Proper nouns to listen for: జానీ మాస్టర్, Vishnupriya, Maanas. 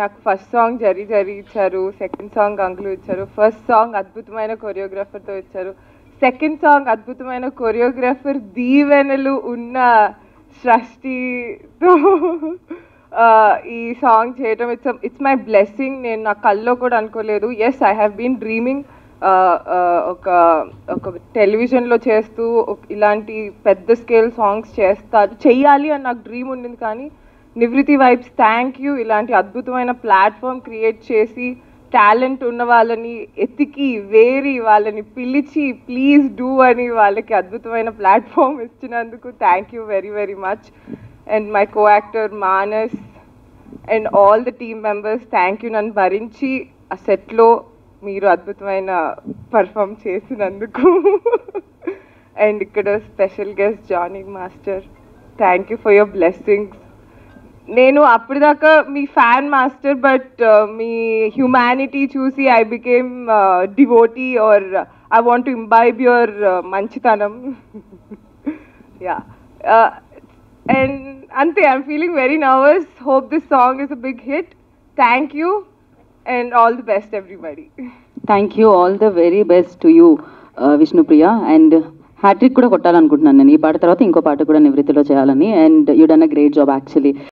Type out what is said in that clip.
నాకు first song జరీ జరీ ఇచ్చారు, సెకండ్ సాంగ్ అంకులు ఇచ్చారు. ఫస్ట్ సాంగ్ అద్భుతమైన కొరియోగ్రాఫర్తో ఇచ్చారు, సెకండ్ సాంగ్ అద్భుతమైన కొరియోగ్రాఫర్ దీవెనలు ఉన్న సృష్టితో ఈ సాంగ్ చేయటం ఇట్స్ మై బ్లెస్సింగ్. నేను నా కల్లో కూడా అనుకోలేదు. Yes, I have been dreaming ఒక టెలివిజన్లో చేస్తూ ఇలాంటి పెద్ద స్కేల్ సాంగ్స్ చెయ్యాలి అని నాకు డ్రీమ్ ఉండింది. కానీ నివృత్తి వైబ్స్ థ్యాంక్ యూ, ఇలాంటి అద్భుతమైన ప్లాట్ఫామ్ క్రియేట్ చేసి టాలెంట్ ఉన్న వాళ్ళని ఎతికి వేరి వాళ్ళని పిలిచి ప్లీజ్ డూ అని వాళ్ళకి అద్భుతమైన ప్లాట్ఫామ్ ఇచ్చినందుకు thank you very very much. And my co actor Manas and all the team members thank you నన్ను భరించి ఆ సెట్లో మీరు అద్భుతమైన పర్ఫామ్ చేసినందుకు. అండ్ ఇక్కడ special guest జానీ మాస్టర్, thank you for your blessings. నేను అప్పటిదాకా మీ ఫ్యాన్ మాస్టర్, బట్ మీ హ్యుమానిటీ చూసి I became devotee or I want to imbibe your మంచితనం. యా, అండ్ అంతే. I'm feeling very nervous. Hope this song is a big hit. Thank you and all the best everybody. Thank you, all the very best to you Vishnupriya, and hat trick kuda kottalanukuntunnan nenu ee paata tarvata inko paata kuda Nivritilo cheyalani, and you done a great job actually.